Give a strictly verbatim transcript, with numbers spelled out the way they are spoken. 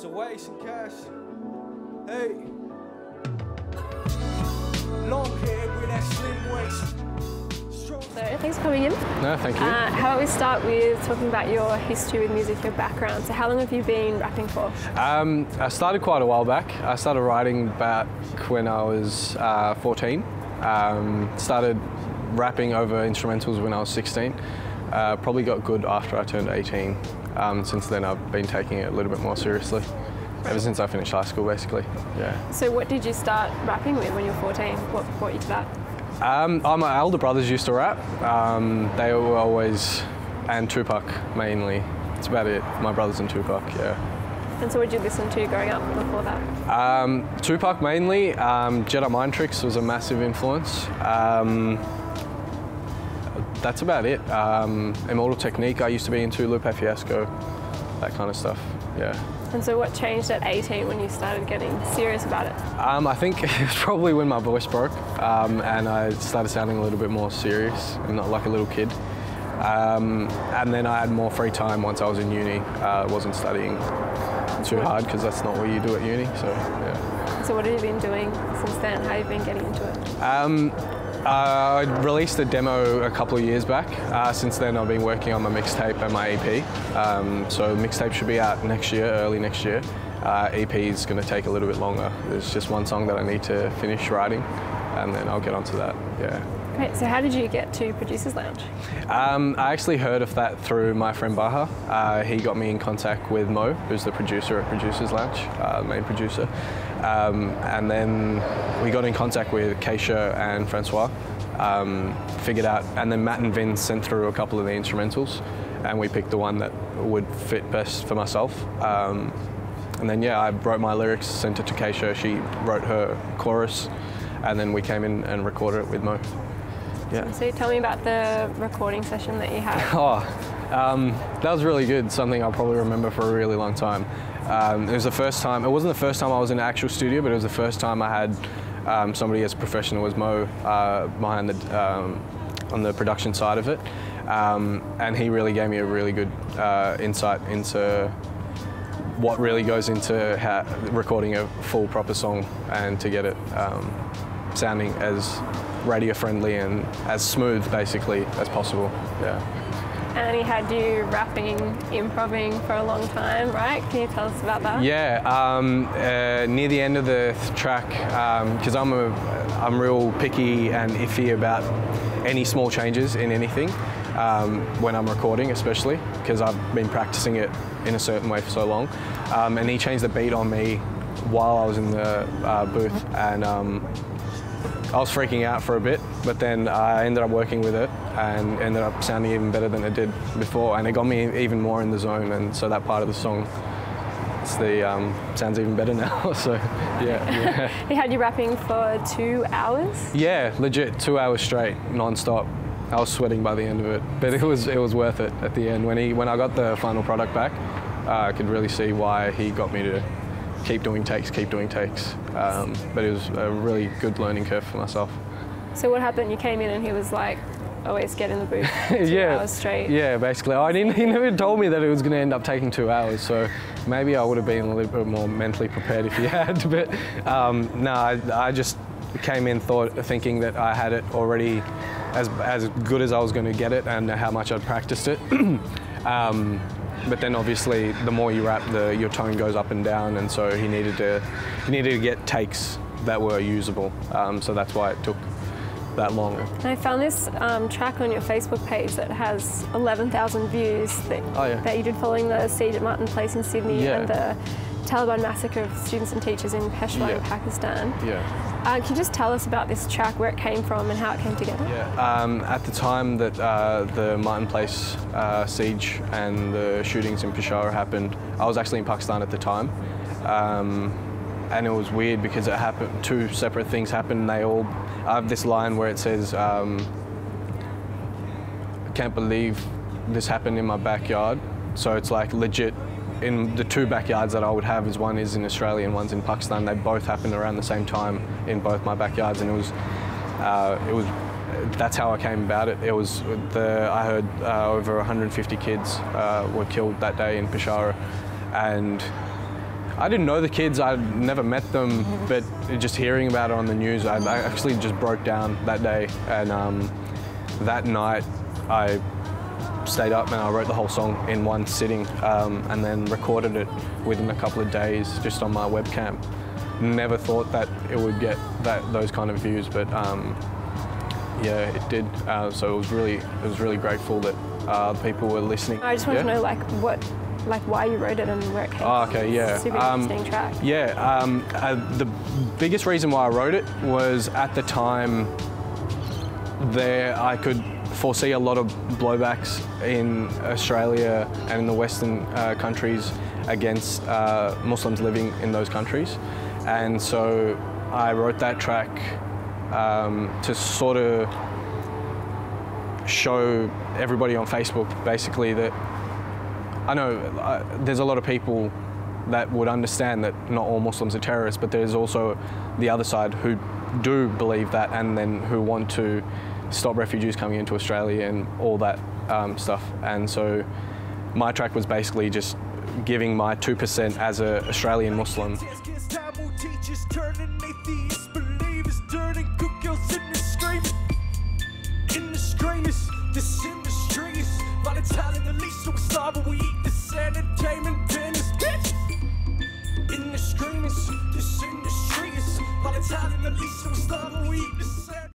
situation, cash. Hey. Long hair with that slim waist. Strong. So thanks for coming in. No, thank you. Uh, how about we start with talking about your history with music, your background. So how long have you been rapping for? Um, I started quite a while back. I started writing back when I was uh, fourteen. Um, started rapping over instrumentals when I was sixteen. Uh, probably got good after I turned eighteen. Um, since then, I've been taking it a little bit more seriously. Ever since I finished high school, basically. Yeah. So, what did you start rapping with when you were fourteen? What brought you to that? Um, oh, my older brothers used to rap. Um, they were always, and Tupac mainly. That's about it. My brothers and Tupac. Yeah. And so what did you listen to growing up before that? Um, Tupac mainly. Um, Jedi Mind Tricks was a massive influence. Um, that's about it. Um, Immortal Technique, I used to be into Lupe Fiasco, that kind of stuff, yeah. And so what changed at eighteen when you started getting serious about it? Um, I think it was probably when my voice broke um, and I started sounding a little bit more serious and not like a little kid. Um, and then I had more free time once I was in uni. I uh, wasn't studying too hard because that's not what you do at uni, so yeah. So what have you been doing since then? How have you been getting into it? Um, uh, I released a demo a couple of years back. Uh, since then I've been working on my mixtape and my E P. Um, so mixtape should be out next year, early next year. Uh, E P is going to take a little bit longer. There's just one song that I need to finish writing and then I'll get onto that, yeah. Great, so how did you get to Producers Lounge? Um, I actually heard of that through my friend Baha. Uh, he got me in contact with Mo, who's the producer at Producers Lounge, uh, main producer. Um, and then we got in contact with Keisha and Francois, um, figured out, and then Matt and Vin sent through a couple of the instrumentals, and we picked the one that would fit best for myself. Um, and then, yeah, I wrote my lyrics, sent it to Keisha, she wrote her chorus, and then we came in and recorded it with Mo. Yeah. So tell me about the recording session that you had. Oh, um, that was really good. Something I'll probably remember for a really long time. Um, it was the first time, it wasn't the first time I was in an actual studio, but it was the first time I had um, somebody as professional as Mo uh, behind the, um, on the production side of it. Um, and he really gave me a really good uh, insight into what really goes into how recording a full proper song and to get it um, sounding as radio friendly and as smooth basically as possible, yeah. And he had you rapping, improvising for a long time, right? Can you tell us about that? Yeah, um, uh, near the end of the th track, because um, I'm a, I'm real picky and iffy about any small changes in anything um, when I'm recording, especially because I've been practicing it in a certain way for so long. Um, and he changed the beat on me while I was in the uh, booth, and um, I was freaking out for a bit, but then I ended up working with it and ended up sounding even better than it did before, and it got me even more in the zone, and so that part of the song it's the, um, sounds even better now, so yeah. yeah. He had you rapping for two hours? Yeah, legit, two hours straight, non-stop. I was sweating by the end of it, but it was it was worth it at the end. When, he, when I got the final product back, uh, I could really see why he got me to keep doing takes, keep doing takes. Um, but it was a really good learning curve for myself. So what happened? You came in and he was like, always get in the booth two yeah. hours straight. Yeah, basically. I didn't, he never told me that it was going to end up taking two hours, so maybe I would have been a little bit more mentally prepared if he had. But um, no, I, I just came in thought, thinking that I had it already as, as good as I was going to get it and how much I'd practiced it. um, But then obviously the more you rap, the, your tone goes up and down, and so he needed to, he needed to get takes that were usable. Um, so that's why it took that long. And I found this um, track on your Facebook page that has eleven thousand views that, oh, yeah. that you did following the siege at Martin Place in Sydney yeah. and the Taliban massacre of students and teachers in Peshawar, yeah. Pakistan. Yeah. Uh, can you just tell us about this track, where it came from and how it came together? Yeah, um, at the time that uh, the Martin Place uh, siege and the shootings in Peshawar happened, I was actually in Pakistan at the time. Um, and it was weird because it happened, two separate things happened. They all, I have this line where it says, um, I can't believe this happened in my backyard. So it's like legit. In the two backyards that I would have is one is in Australia and one's in Pakistan. They both happened around the same time in both my backyards, and it was, uh, it was, that's how I came about it. It was the I heard uh, over one hundred fifty kids uh, were killed that day in Peshawar, and I didn't know the kids, I'd never met them, but just hearing about it on the news, I, I actually just broke down that day. And um, that night, I stayed up and I wrote the whole song in one sitting, um, and then recorded it within a couple of days just on my webcam. Never thought that it would get that those kind of views, but um, yeah, it did. Uh, so it was really, it was really grateful that uh, people were listening. I just wanted yeah. to know, like, what, like, why you wrote it and where it came from. Oh, okay, yeah. It's a super um, interesting track. Yeah, um, uh, the biggest reason why I wrote it was at the time there I could foresee a lot of blowbacks in Australia and in the Western uh, countries against uh, Muslims living in those countries. And so I wrote that track um, to sort of show everybody on Facebook basically that I know uh, there's a lot of people that would understand that not all Muslims are terrorists, but there's also the other side who do believe that and then who want to stop refugees coming into Australia and all that um, stuff. And so my track was basically just giving my two percent as an Australian Muslim. In the